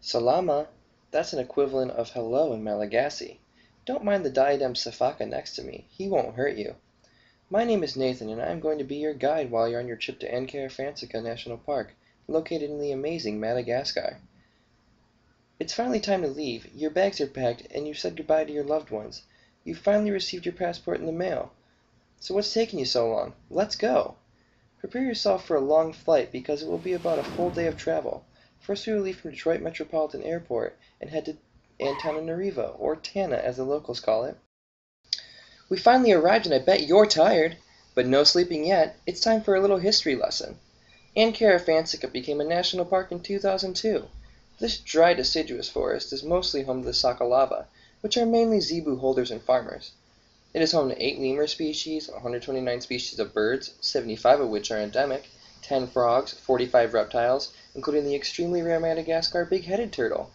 Salama, that's an equivalent of hello in Malagasy. Don't mind the diadem sifaka next to me. He won't hurt you. My name is Nathan, and I am going to be your guide while you're on your trip to Ankarafantsika National Park, located in the amazing Madagascar. It's finally time to leave. Your bags are packed, and you've said goodbye to your loved ones. You've finally received your passport in the mail. So what's taking you so long? Let's go! Prepare yourself for a long flight, because it will be about a full day of travel. First we will leave from Detroit Metropolitan Airport and head to Antananarivo, or Tana as the locals call it. We finally arrived and I bet you're tired, but no sleeping yet. It's time for a little history lesson. Ankarafantsika became a national park in 2002. This dry deciduous forest is mostly home to the Sakalava, which are mainly zebu holders and farmers. It is home to 8 lemur species, 129 species of birds, 75 of which are endemic, 10 frogs, 45 reptiles, including the extremely rare Madagascar big-headed turtle.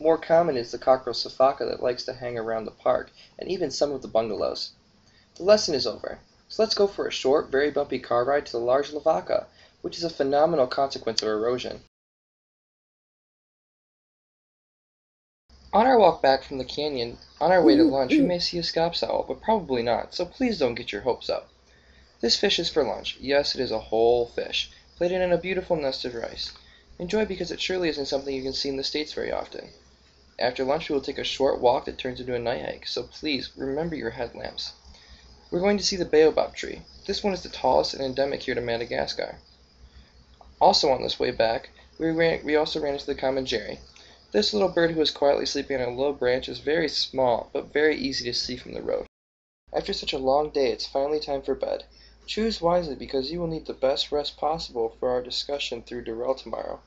More common is the cockerel sifaka that likes to hang around the park, and even some of the bungalows. The lesson is over, so let's go for a short, very bumpy car ride to the large lavaka, which is a phenomenal consequence of erosion. On our walk back from the canyon, on our way to lunch, we may see a scops owl, but probably not, so please don't get your hopes up. This fish is for lunch. Yes, it is a whole fish, plated in a beautiful nest of rice. Enjoy because it surely isn't something you can see in the States very often. After lunch, we will take a short walk that turns into a night hike, so please remember your headlamps. We're going to see the baobab tree. This one is the tallest and endemic here to Madagascar. Also on this way back, we also ran into the common jay. This little bird who is quietly sleeping on a low branch is very small, but very easy to see from the road. After such a long day, it's finally time for bed. Choose wisely because you will need the best rest possible for our discussion through Durrell tomorrow.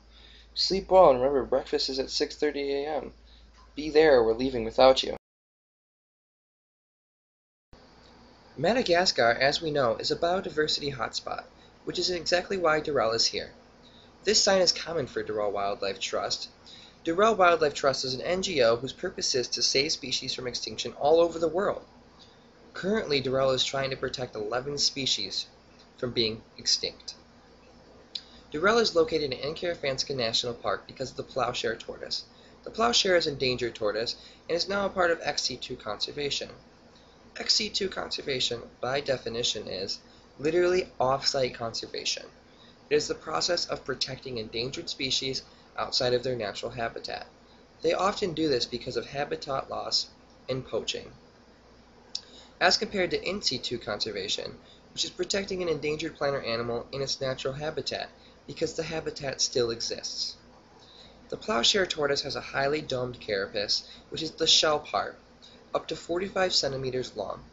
Sleep well and remember breakfast is at 6:30 a.m. Be there or we're leaving without you. Madagascar, as we know, is a biodiversity hotspot, which is exactly why Durrell is here. This sign is common for Durrell Wildlife Trust. Durrell Wildlife Trust is an NGO whose purpose is to save species from extinction all over the world. Currently, Durrell is trying to protect 11 species from being extinct. Durrell is located in Ankarafantsika National Park because of the ploughshare tortoise. The ploughshare is an endangered tortoise and is now a part of XC2 conservation. XC2 conservation, by definition, is literally off-site conservation. It is the process of protecting endangered species outside of their natural habitat. They often do this because of habitat loss and poaching. As compared to in situ conservation, which is protecting an endangered plant or animal in its natural habitat because the habitat still exists. The ploughshare tortoise has a highly domed carapace, which is the shell part, up to 45 centimeters long.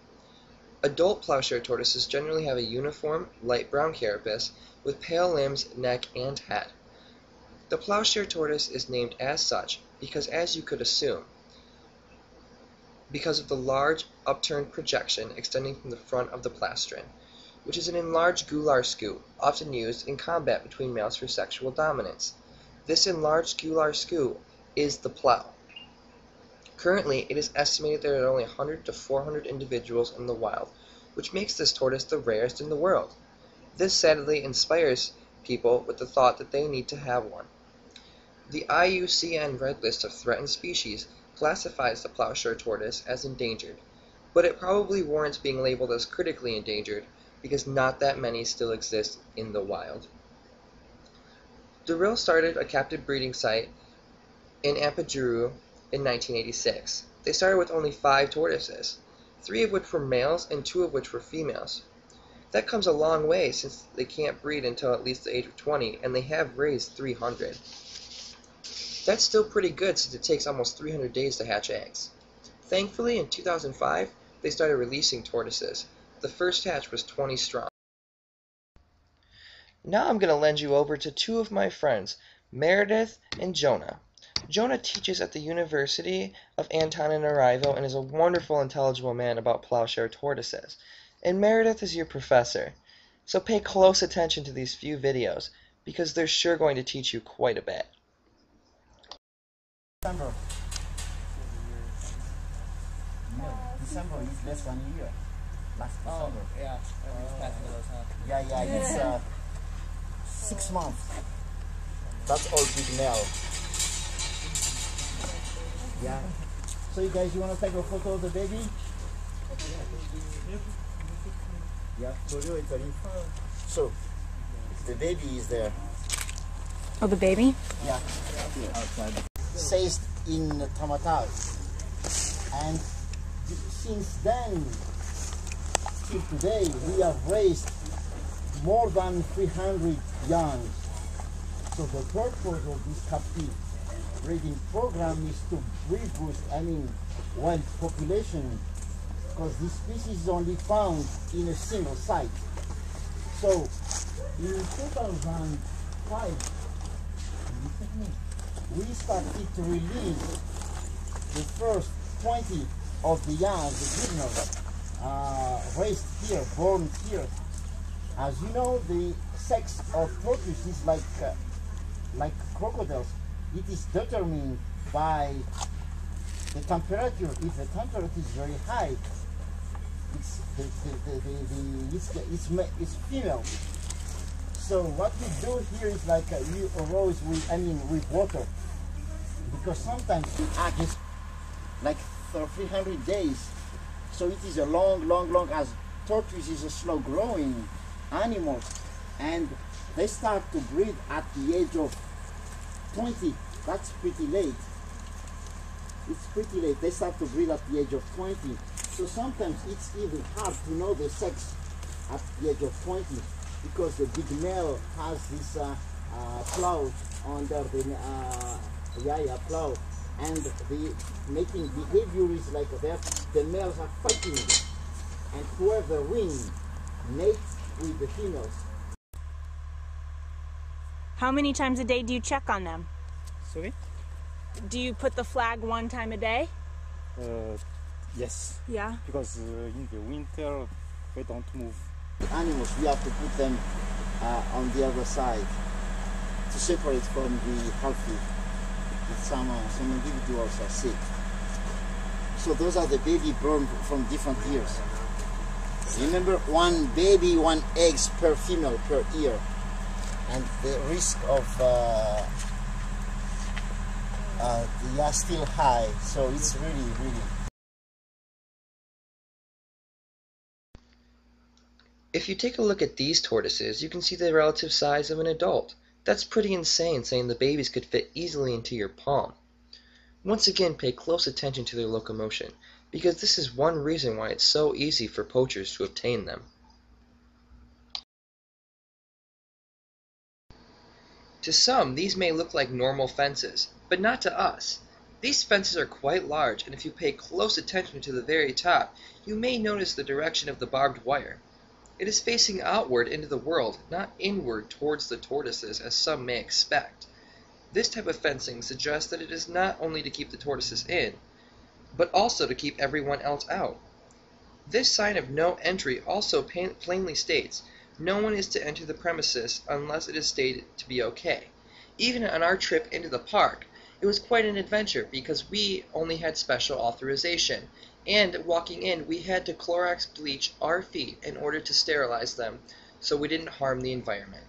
Adult ploughshare tortoises generally have a uniform, light brown carapace with pale limbs, neck, and head. The ploughshare tortoise is named as such because, as you could assume, because of the large upturned projection extending from the front of the plastron, which is an enlarged gular scoop often used in combat between males for sexual dominance. This enlarged gular scoop is the plough. Currently, it is estimated there are only 100 to 400 individuals in the wild, which makes this tortoise the rarest in the world. This sadly inspires people with the thought that they need to have one. The IUCN Red List of Threatened Species classifies the ploughshare tortoise as endangered, but it probably warrants being labeled as critically endangered because not that many still exist in the wild. Durrell started a captive breeding site in Ampijiru in 1986. They started with only 5 tortoises, 3 of which were males and 2 of which were females. That comes a long way since they can't breed until at least the age of 20, and they have raised 300. That's still pretty good since it takes almost 300 days to hatch eggs. Thankfully, in 2005, they started releasing tortoises. The first hatch was 20 strong. Now I'm going to lend you over to 2 of my friends, Meredith and Jonah. Jonah teaches at the University of Antananarivo and is a wonderful, intelligible man about ploughshare tortoises. And Meredith is your professor, so pay close attention to these few videos, because they're sure going to teach you quite a bit. December is less 1 year. Last December. Oh, yeah. It's 6 months. That's all big now. Yeah. So you guys, you want to take a photo of the baby? Yeah. So the baby is there. Oh, the baby? Yeah. Outside. Seized in Tamatave, and since then till today we have raised more than 300 young. So the purpose of this captive breeding program is to reboost, wild population, because this species is only found in a single site. So in 2005, we started to release the first 20 of the young, the juveniles, raised here, born here. As you know, the sex of tortoise is like crocodiles. It is determined by the temperature. If the temperature is very high, it's female. So what we do here is like you arose with, with water, because sometimes it ages like for 300 days. So it is a long, as tortoise is a slow growing animal, and they start to breed at the age of 20. That's pretty late. It's pretty late. They start to breed at the age of 20. So sometimes it's even hard to know the sex at the age of 20, because the big male has this plough under the plough, and the mating behavior is like that. The males are fighting, and whoever wins mates with the females. How many times a day do you check on them? Sorry? Do you put the flag one time a day? Yes. Yeah. Because in the winter they don't move. The animals, we have to put them on the other side to separate from the healthy. Some individuals are sick. So those are the baby born from different years. Remember, one baby, one egg per female per year. And the risk of they are still high, so it's really. If you take a look at these tortoises, you can see the relative size of an adult. That's pretty insane, saying the babies could fit easily into your palm. Once again, pay close attention to their locomotion, because this is one reason why it's so easy for poachers to obtain them. To some, these may look like normal fences, but not to us. These fences are quite large, and if you pay close attention to the very top, you may notice the direction of the barbed wire. It is facing outward into the world, not inward towards the tortoises, as some may expect. This type of fencing suggests that it is not only to keep the tortoises in, but also to keep everyone else out. This sign of no entry also plainly states, no one is to enter the premises unless it is stated to be okay. Even on our trip into the park, it was quite an adventure because we only had special authorization, and walking in, we had to Clorox bleach our feet in order to sterilize them so we didn't harm the environment.